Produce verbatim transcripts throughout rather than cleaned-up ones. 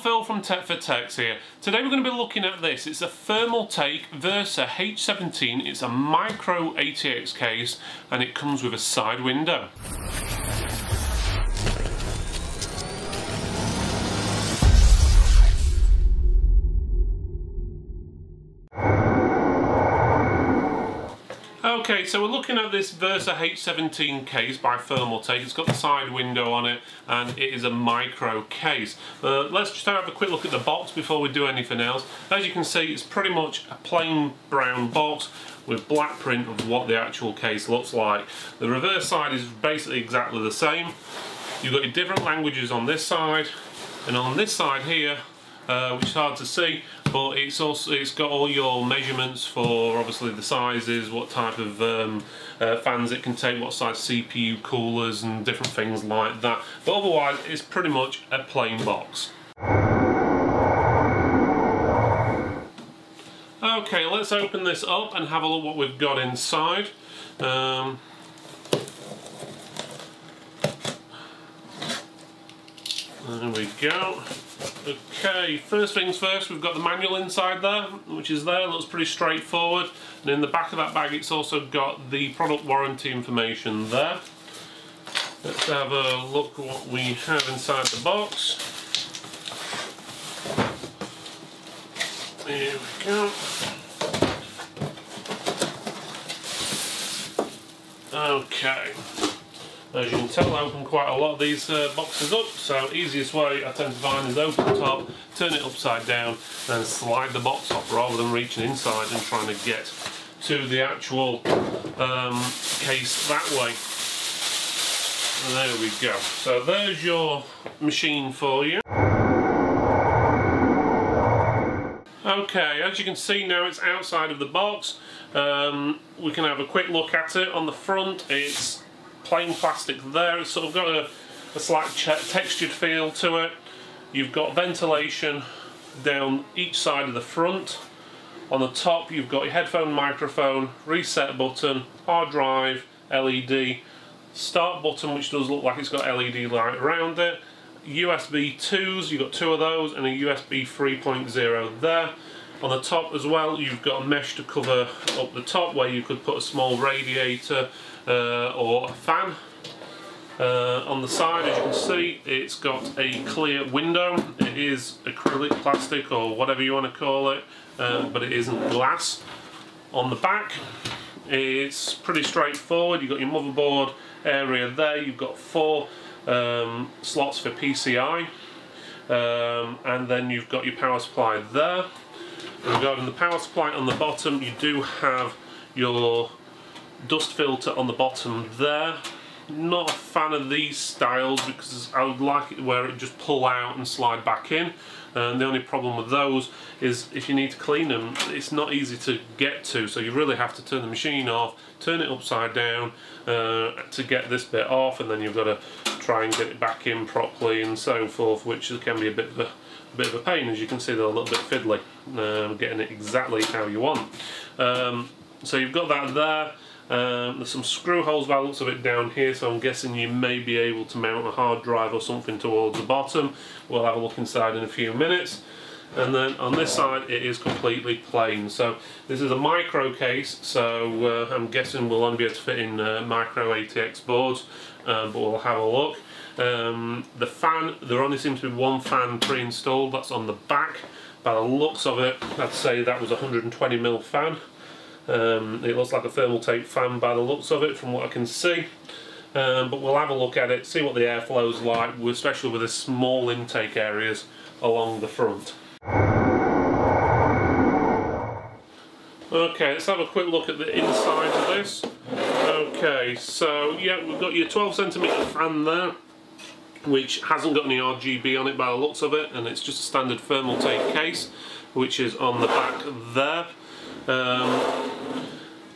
Phil from Tech for Techs here. Today we're going to be looking at this. It's a Thermaltake Versa H seventeen. It's a Micro A T X case and it comes with a side window. Okay, so we're looking at this Versa H seventeen case by Thermaltake. It's got the side window on it and it is a micro case. Uh, let's just have a quick look at the box before we do anything else. As you can see, it's pretty much a plain brown box with black print of what the actual case looks like. The reverse side is basically exactly the same. You've got your different languages on this side, and on this side here, Uh, which is hard to see, but it's also it's got all your measurements for obviously the sizes, what type of um, uh, fans it can take, what size C P U coolers and different things like that. But otherwise it's pretty much a plain box. Okay, let's open this up and have a look what we've got inside. Um, There we go. Okay, first things first, we've got the manual inside there, which is there, looks pretty straightforward. And in the back of that bag, it's also got the product warranty information there. Let's have a look what we have inside the box. There we go. Okay. As you can tell, I open quite a lot of these uh, boxes up, so easiest way I tend to find is open the top, turn it upside down, and slide the box up rather than reaching inside and trying to get to the actual um, case that way. And there we go. So there's your machine for you. Okay, as you can see now it's outside of the box. Um, we can have a quick look at it. On the front it's plain plastic there, it's sort of got a, a slight textured feel to it. You've got ventilation down each side of the front. On the top you've got your headphone microphone, reset button, hard drive, L E D, start button which does look like it's got L E D light around it, U S B twos, you've got two of those, and a U S B three point oh there. On the top as well, you've got a mesh to cover up the top where you could put a small radiator uh, or a fan. Uh, on the side, as you can see, it's got a clear window. It is acrylic, plastic, or whatever you want to call it, uh, but it isn't glass. On the back, it's pretty straightforward. You've got your motherboard area there. You've got four um, slots for P C I, um, and then you've got your power supply there. Regarding the power supply on the bottom, you do have your dust filter on the bottom there. Not a fan of these styles because I would like it where it just pull out and slide back in. And the only problem with those is if you need to clean them, it's not easy to get to, so you really have to turn the machine off, turn it upside down uh, to get this bit off, and then you've got to try and get it back in properly and so forth, which can be a bit of a, a bit of a pain. As you can see, they're a little bit fiddly, um, getting it exactly how you want. Um, so you've got that there. Um, there's some screw holes by the looks of it down here, so I'm guessing you may be able to mount a hard drive or something towards the bottom. We'll have a look inside in a few minutes. And then on this side it is completely plain. So this is a micro case, so uh, I'm guessing we'll only be able to fit in uh, micro A T X boards, uh, but we'll have a look. Um, the fan, there only seems to be one fan pre-installed, that's on the back. By the looks of it, I'd say that was a one hundred twenty millimeter fan. Um, it looks like a Thermaltake fan by the looks of it from what I can see, um, but we'll have a look at it, see what the airflow's like, especially with the small intake areas along the front. Okay, let's have a quick look at the inside of this. Okay, so yeah, we've got your twelve centimeter fan there, which hasn't got any R G B on it by the looks of it, and it's just a standard Thermaltake case, which is on the back there. Um,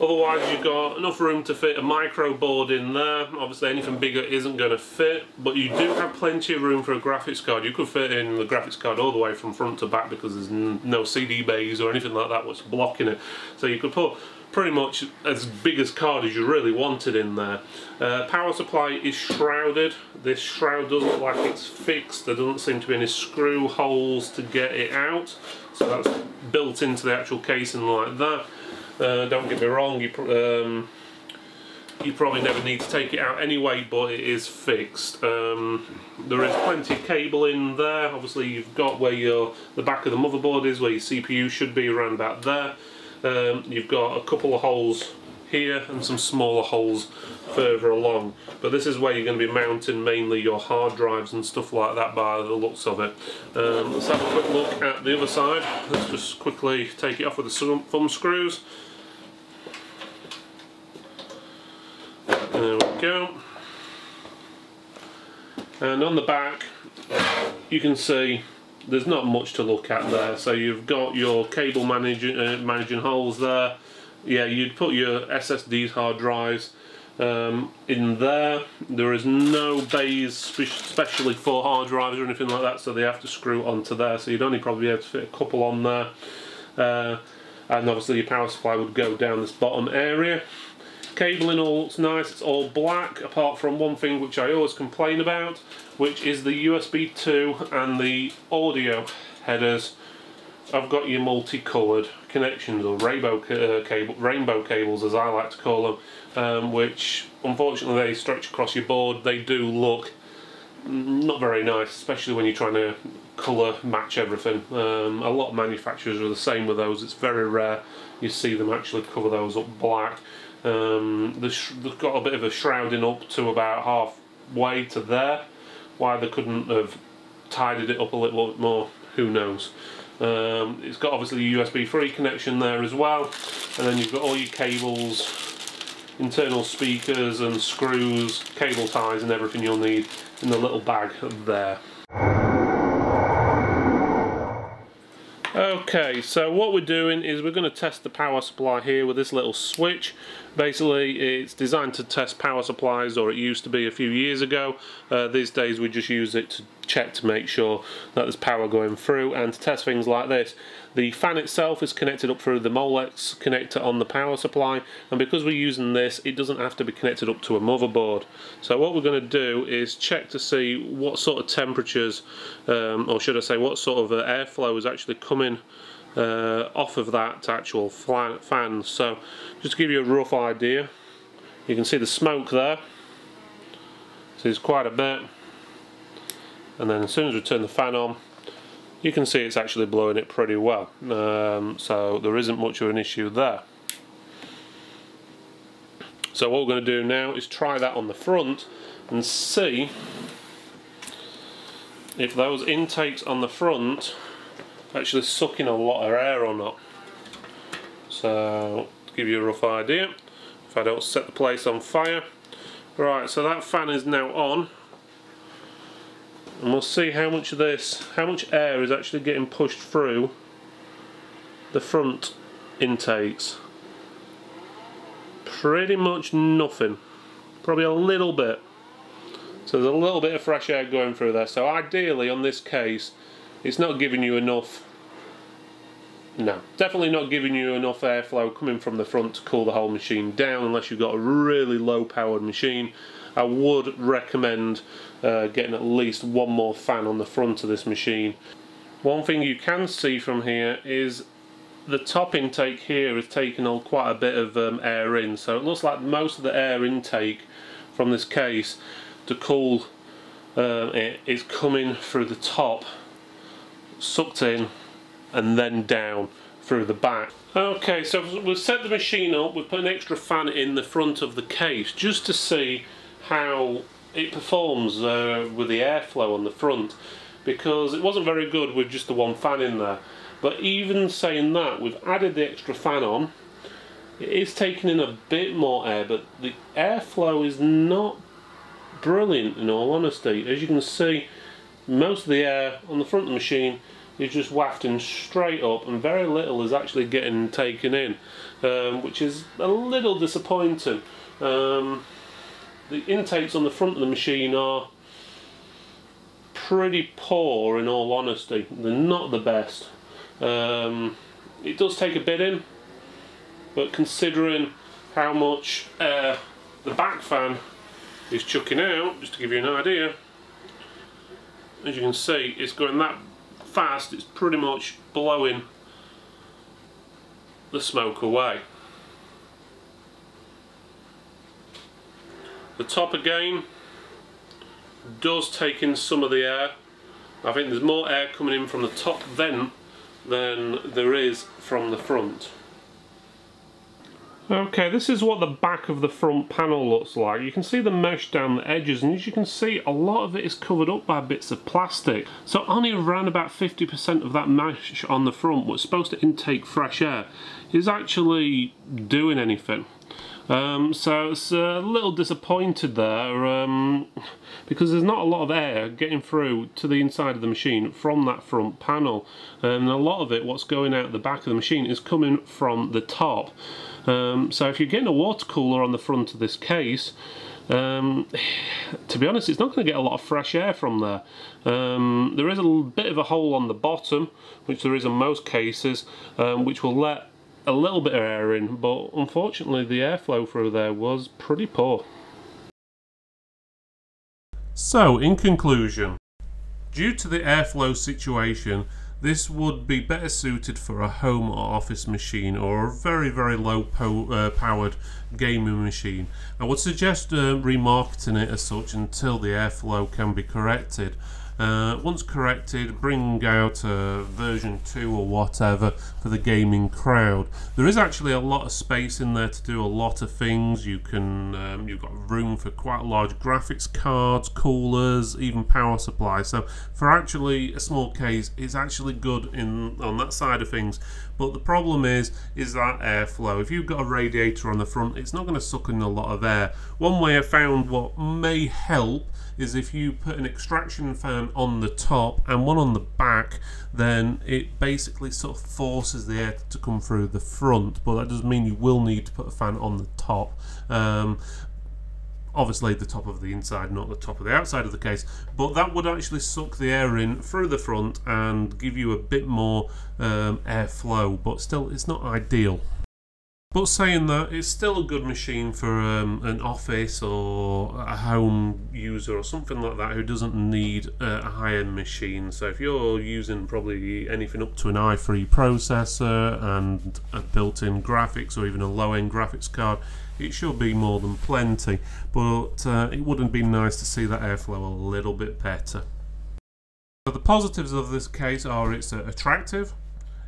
otherwise you've got enough room to fit a micro board in there. Obviously anything bigger isn't going to fit, but you do have plenty of room for a graphics card. You could fit in the graphics card all the way from front to back because there's no C D bays or anything like that what's blocking it, so you could put pretty much as big as card as you really wanted in there. Uh, power supply is shrouded. This shroud does look like it's fixed. There doesn't seem to be any screw holes to get it out, so that's built into the actual casing like that. Uh, don't get me wrong, you, pr um, you probably never need to take it out anyway, but it is fixed. Um, there is plenty of cable in there. Obviously you've got where your the back of the motherboard is, where your C P U should be, around about there. Um, you've got a couple of holes here and some smaller holes further along, but this is where you're going to be mounting mainly your hard drives and stuff like that by the looks of it. Um, let's have a quick look at the other side. Let's just quickly take it off with the thumb screws. There we go. And on the back you can see there's not much to look at there, so you've got your cable managing, uh, managing holes there. Yeah, you'd put your S S Ds, hard drives, um, in there. There is no bays spe specially for hard drives or anything like that, so they have to screw onto there, so you'd only probably be able to fit a couple on there. Uh, and obviously your power supply would go down this bottom area. Cabling all looks nice, it's all black, apart from one thing which I always complain about, which is the U S B two and the audio headers. I've got your multi-coloured connections, or rainbow, uh, cable, rainbow cables as I like to call them, um, which unfortunately they stretch across your board. They do look not very nice, especially when you're trying to colour match everything. Um, a lot of manufacturers are the same with those. It's very rare you see them actually cover those up black. Um, they've got a bit of a shrouding up to about halfway to there. Why they couldn't have tidied it up a little bit more, who knows. Um, it's got obviously a U S B three connection there as well, and then you've got all your cables, internal speakers and screws, cable ties and everything you'll need in the little bag there. Okay, so what we're doing is we're going to test the power supply here with this little switch. Basically it's designed to test power supplies, or it used to be a few years ago. Uh, these days we just use it to check to make sure that there's power going through and to test things like this. The fan itself is connected up through the Molex connector on the power supply, and because we're using this it doesn't have to be connected up to a motherboard. So what we're going to do is check to see what sort of temperatures, um, or should I say what sort of uh, airflow is actually coming Uh, off of that actual fan. So just to give you a rough idea, you can see the smoke there, so it's quite a bit, and then as soon as we turn the fan on you can see it's actually blowing it pretty well, um, so there isn't much of an issue there. So what we're going to do now is try that on the front and see if those intakes on the front actually sucking a lot of air or not. So to give you a rough idea, if I don't set the place on fire. Right, so that fan is now on, and we'll see how much of this, how much air is actually getting pushed through the front intakes. Pretty much nothing, probably a little bit. So there's a little bit of fresh air going through there, so ideally on this case it's not giving you enough, no, definitely not giving you enough airflow coming from the front to cool the whole machine down, unless you've got a really low powered machine. I would recommend uh, getting at least one more fan on the front of this machine. One thing you can see from here is the top intake here is taking on quite a bit of um, air in, so it looks like most of the air intake from this case to cool uh, it is coming through the top, sucked in and then down through the back. Okay, so we've set the machine up, we've put an extra fan in the front of the case just to see how it performs uh, with the airflow on the front, because it wasn't very good with just the one fan in there. But even saying that, we've added the extra fan on, it is taking in a bit more air, but the airflow is not brilliant in all honesty. As you can see, most of the air on the front of the machine is just wafting straight up and very little is actually getting taken in, um, which is a little disappointing. Um, the intakes on the front of the machine are pretty poor in all honesty, they're not the best. Um, it does take a bit in, but considering how much air the back fan is chucking out, just to give you an idea, as you can see, it's going that fast, it's pretty much blowing the smoke away. The top again does take in some of the air. I think there's more air coming in from the top vent than there is from the front. Okay, this is what the back of the front panel looks like. You can see the mesh down the edges, and as you can see, a lot of it is covered up by bits of plastic. So only around about fifty percent of that mesh on the front was supposed to intake fresh air is actually doing anything. Um, so it's a little disappointed there, um, because there's not a lot of air getting through to the inside of the machine from that front panel, and a lot of it, what's going out the back of the machine, is coming from the top. Um, so if you're getting a water cooler on the front of this case, um, to be honest, it's not going to get a lot of fresh air from there. Um, there is a bit of a hole on the bottom, which there is in most cases, um, which will let a little bit of air in, but unfortunately the airflow through there was pretty poor. So in conclusion, due to the airflow situation, this would be better suited for a home or office machine, or a very very low po uh, powered gaming machine. I would suggest uh, remarketing it as such until the airflow can be corrected. Uh, once corrected, bring out a version two or whatever for the gaming crowd. There is actually a lot of space in there to do a lot of things. You can, um, you've got room for quite large graphics cards, coolers, even power supply. So for actually a small case, it's actually good in on that side of things. But the problem is, is that airflow. If you've got a radiator on the front, it's not going to suck in a lot of air. One way I found what may help is if you put an extraction fan on the top and one on the back, then it basically sort of forces the air to come through the front, but that does mean you will need to put a fan on the top. Um, obviously the top of the inside, not the top of the outside of the case, but that would actually suck the air in through the front and give you a bit more um, airflow, but still it's not ideal. But saying that, it's still a good machine for um, an office or a home user or something like that who doesn't need uh, a high-end machine. So if you're using probably anything up to an i three processor and a built-in graphics or even a low-end graphics card, it should be more than plenty. But uh, it wouldn't be nice to see that airflow a little bit better. So the positives of this case are it's uh, attractive.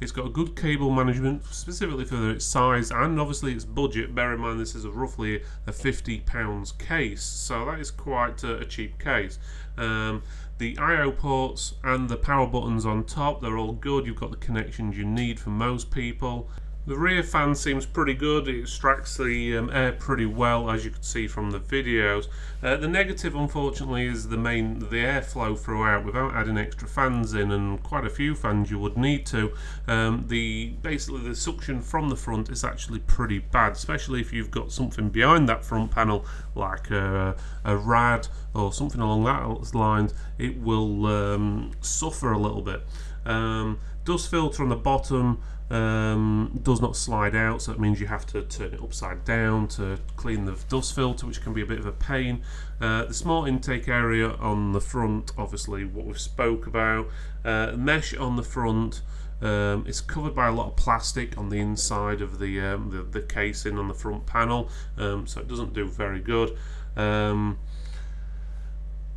It's got a good cable management, specifically for its size and obviously its budget. Bear in mind this is a roughly a fifty pound case, so that is quite a cheap case. Um, the I O ports and the power buttons on top, they're all good. You've got the connections you need for most people. The rear fan seems pretty good, it extracts the um, air pretty well, as you can see from the videos. Uh, the negative, unfortunately, is the main the airflow throughout. Without adding extra fans in, and quite a few fans you would need to, um, the basically the suction from the front is actually pretty bad, especially if you've got something behind that front panel like a, a rad or something along that lines. It will um, suffer a little bit. Um, dust filter on the bottom Um, does not slide out, so it means you have to turn it upside down to clean the dust filter, which can be a bit of a pain. Uh, the small intake area on the front, obviously what we've spoke about. Uh, mesh on the front um, is covered by a lot of plastic on the inside of the, um, the, the casing on the front panel, um, so it doesn't do very good. Um,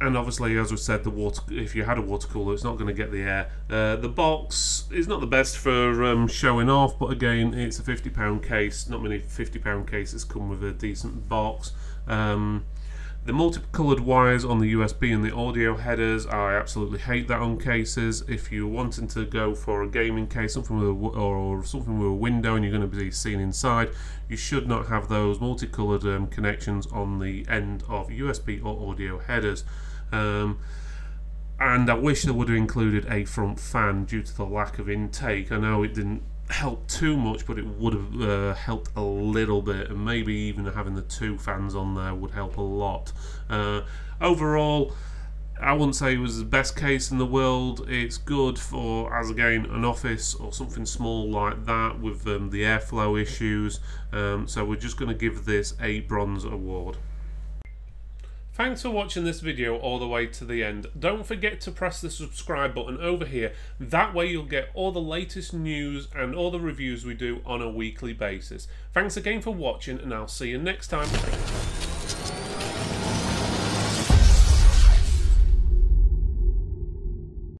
And obviously, as we said, the water, if you had a water cooler, it's not going to get the air. Uh, the box is not the best for um, showing off, but again, it's a fifty pound case. Not many fifty pound cases come with a decent box. Um, the multi-coloured wires on the U S B and the audio headers, I absolutely hate that on cases. If you're wanting to go for a gaming case, something with a w or something with a window, and you're going to be seen inside, you should not have those multi-coloured um, connections on the end of U S B or audio headers. Um, and I wish they would have included a front fan due to the lack of intake. I know it didn't help too much, but it would have uh, helped a little bit, and maybe even having the two fans on there would help a lot. Uh, overall, I wouldn't say it was the best case in the world. It's good for, as again, an office or something small like that with um, the airflow issues. Um, so we're just going to give this a bronze award. Thanks for watching this video all the way to the end. Don't forget to press the subscribe button over here. That way you'll get all the latest news and all the reviews we do on a weekly basis. Thanks again for watching, and I'll see you next time.